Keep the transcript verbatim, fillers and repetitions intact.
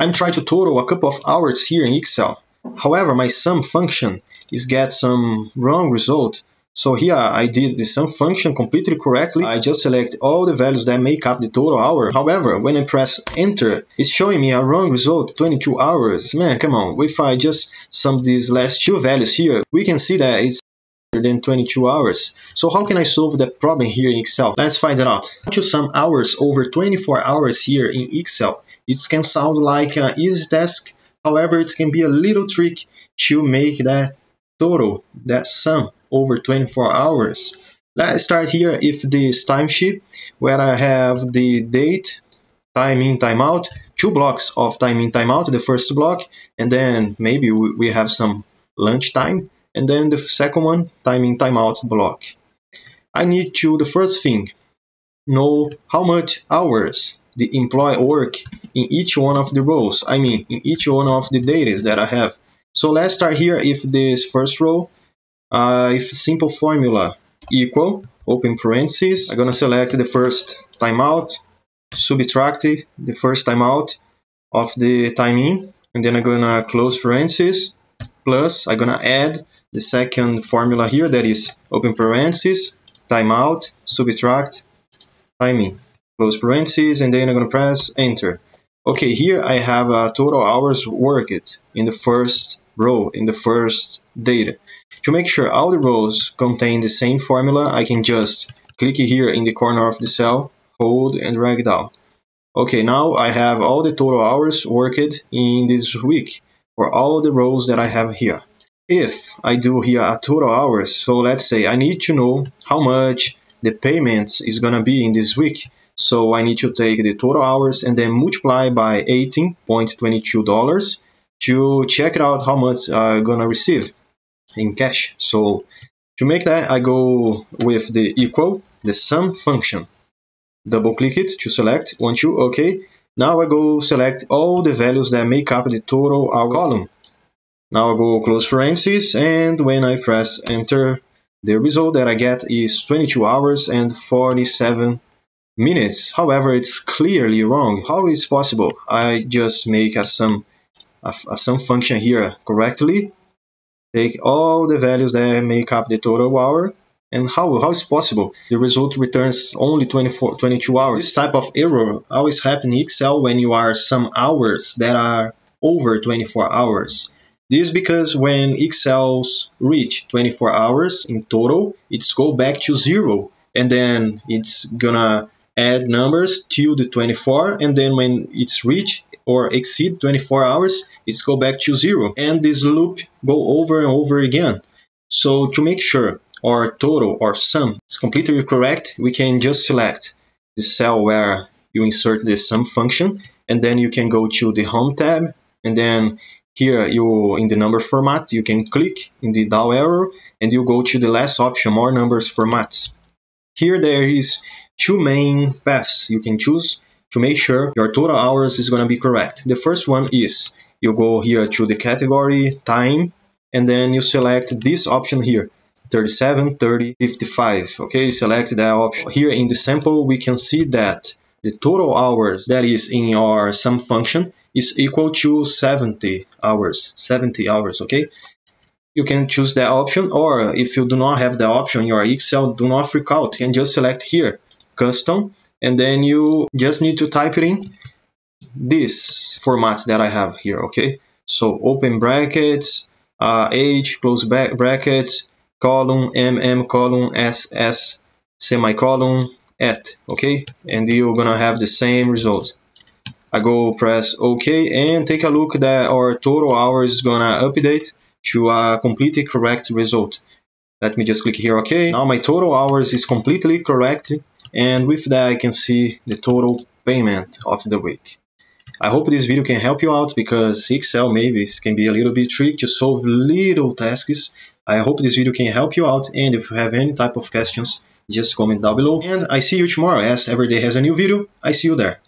I'm trying to total a couple of hours here in Excel. However, my sum function is get some wrong result. So here I did the sum function completely correctly. I just select all the values that make up the total hour. However, when I press enter, it's showing me a wrong result, twenty-two hours. Man, come on. If I just sum these last two values here, we can see that it's than twenty-two hours. So how can I solve that problem here in Excel? Let's find it out. To sum hours over twenty-four hours here in Excel, it can sound like an easy task. However, it can be a little trick to make that total, that sum over twenty-four hours. Let's start here with this timesheet where I have the date, time in, time out, two blocks of time in, time out, the first block, and then maybe we have some lunch time, and then the second one, time in, time out block. I need to, the first thing, know how much hours the employee work in each one of the rows, I mean, in each one of the data that I have. So let's start here if this first row, uh, if simple formula equal, open parentheses, I'm gonna select the first timeout, subtract the first timeout of the time in, and then I'm gonna close parentheses, plus I'm gonna add the second formula here that is open parentheses, timeout, subtract, time in. Close parentheses, and then I'm going to press enter. Okay, here I have a total hours worked in the first row, in the first data. To make sure all the rows contain the same formula, I can just click here in the corner of the cell, hold and drag down. Okay, now I have all the total hours worked in this week for all the rows that I have here. If I do here a total hours, so let's say I need to know how much the payments is going to be in this week. So I need to take the total hours and then multiply by eighteen dollars and twenty-two cents to check it out how much I'm going to receive in cash. So to make that, I go with the equal, the sum function. Double click it to select, one, two, okay. Now I go select all the values that make up the total hour column. Now I go close parentheses, and when I press enter, the result that I get is twenty-two hours and forty-seven minutes. However, it's clearly wrong. How is possible? I just make a sum, a, a sum function here correctly, take all the values that make up the total hour, and how how is possible? The result returns only twenty-four, twenty-two hours. This type of error always happens in Excel when you are some hours that are over twenty-four hours. This is because when Excel's reach twenty-four hours in total, it's go back to zero, and then it's gonna add numbers till the twenty-four, and then when it's reached or exceed twenty-four hours, it's go back to zero, and this loop go over and over again. So to make sure our total or sum is completely correct, we can just select the cell where you insert the sum function, and then you can go to the home tab, and then here you in the number format you can click in the down arrow and you go to the last option, more numbers formats. Here there is two main paths you can choose to make sure your total hours is going to be correct. The first one is you go here to the category time, and then you select this option here, thirty-seven, thirty, fifty-five. Okay, select that option. Here in the sample we can see that the total hours that is in our sum function is equal to seventy hours, seventy hours, okay? You can choose that option, or if you do not have the option in your Excel, do not freak out. You can just select here, custom, and then you just need to type it in this format that I have here, okay? So open brackets, uh, age, close back brackets, column, mm, column, ss, semicolon, at, okay? And you're gonna have the same result. I go press OK and take a look that our total hours is gonna update to a completely correct result. Let me just click here, okay. Now my total hours is completely correct, and with that I can see the total payment of the week. I hope this video can help you out, because Excel maybe can be a little bit tricky to solve little tasks. I hope this video can help you out, and if you have any type of questions, just comment down below. And I see you tomorrow, as every day has a new video. I see you there.